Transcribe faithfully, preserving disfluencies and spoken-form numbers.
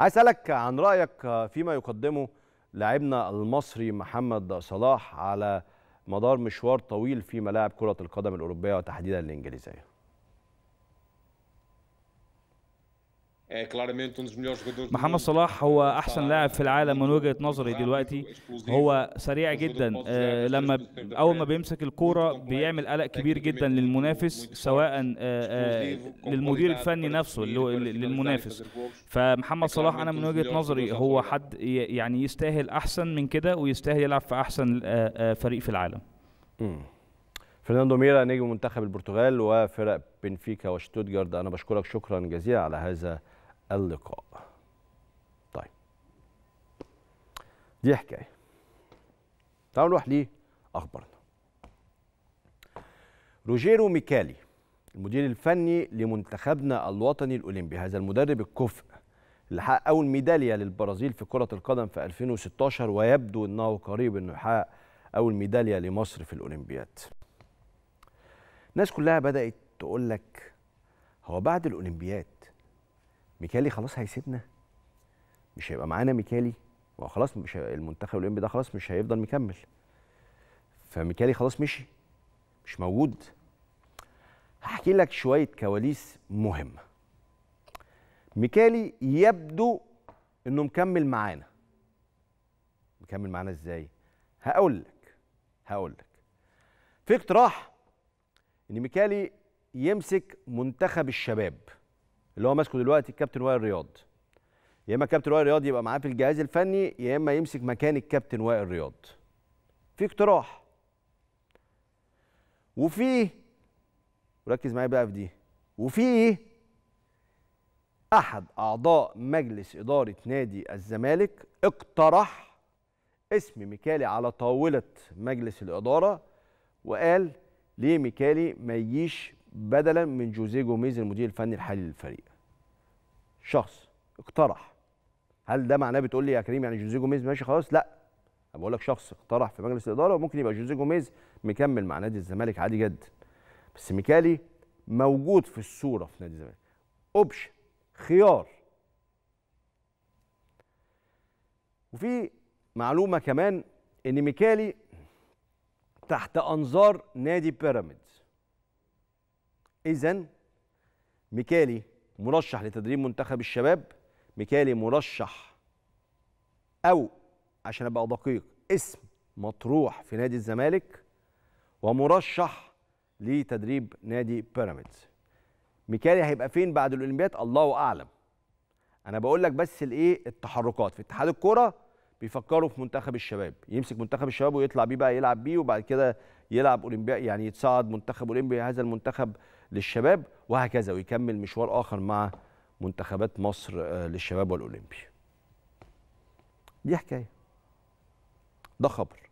عايز اسالك عن رايك فيما يقدمه لاعبنا المصري محمد صلاح على مدار مشوار طويل في ملاعب كرة القدم الأوروبية وتحديدا الإنجليزية. محمد صلاح هو أحسن لاعب في العالم من وجهة نظري دلوقتي. هو سريع جدا، لما أول ما بيمسك الكورة بيعمل قلق كبير جدا للمنافس، سواء للمدير الفني نفسه للمنافس. فمحمد صلاح أنا من وجهة نظري هو حد يعني يستاهل أحسن من كده، ويستاهل يلعب في أحسن فريق في العالم. فرناندو ميرا نجم منتخب البرتغال وفرق بنفيكا وشتوتجارد، أنا بشكرك شكرا جزيلا على هذا اللقاء. طيب دي حكايه، تعالوا نروح ليه اخبارنا. روجيرو ميكالي المدير الفني لمنتخبنا الوطني الاولمبي، هذا المدرب الكفء اللي حقق اول ميداليه للبرازيل في كره القدم في ألفين وستاشر، ويبدو انه قريب انه يحقق اول ميداليه لمصر في الاولمبياد. الناس كلها بدات تقول لك هو بعد الاولمبياد ميكالي خلاص هيسيبنا؟ مش هيبقى معانا ميكالي؟ ما خلاص مش المنتخب الاولمبي ده خلاص مش هيفضل مكمل. فميكالي خلاص مشي، مش موجود. هحكي لك شويه كواليس مهمه. ميكالي يبدو انه مكمل معانا. مكمل معانا ازاي؟ هقول لك هقول لك. في اقتراح ان ميكالي يمسك منتخب الشباب اللي هو ماسكه دلوقتي الكابتن وائل رياض. يا اما كابتن وائل رياض يبقى معاه في الجهاز الفني، يا اما يمسك مكان الكابتن وائل رياض. في اقتراح. وفي، وركز معايا بقى في دي، وفي احد اعضاء مجلس اداره نادي الزمالك اقترح اسم ميكالي على طاوله مجلس الاداره، وقال ليه ميكالي ما يجيش بدلا من جوزيه جوميز المدير الفني الحالي للفريق. شخص اقترح. هل ده معناه بتقول لي يا كريم يعني جوزيه جوميز ماشي خلاص؟ لا، انا بقول لك شخص اقترح في مجلس الاداره، وممكن يبقى جوزيه جوميز مكمل مع نادي الزمالك عادي جدا، بس ميكالي موجود في الصوره في نادي الزمالك. اوبشن، خيار. وفي معلومه كمان ان ميكالي تحت انظار نادي بيراميدز. إذن ميكالي مرشح لتدريب منتخب الشباب، ميكالي مرشح، أو عشان أبقى دقيق اسم مطروح في نادي الزمالك، ومرشح لتدريب نادي بيراميدز. ميكالي هيبقى فين بعد الأولمبياد؟ الله أعلم. أنا بقول لك بس الإيه التحركات في اتحاد الكورة، بيفكروا في منتخب الشباب، يمسك منتخب الشباب ويطلع بيه بقى يلعب بيه، وبعد كده يلعب أولمبياد، يعني يتصعد منتخب أولمبي هذا المنتخب للشباب وهكذا، ويكمل مشوار آخر مع منتخبات مصر للشباب والأولمبي. دي حكاية، ده خبر.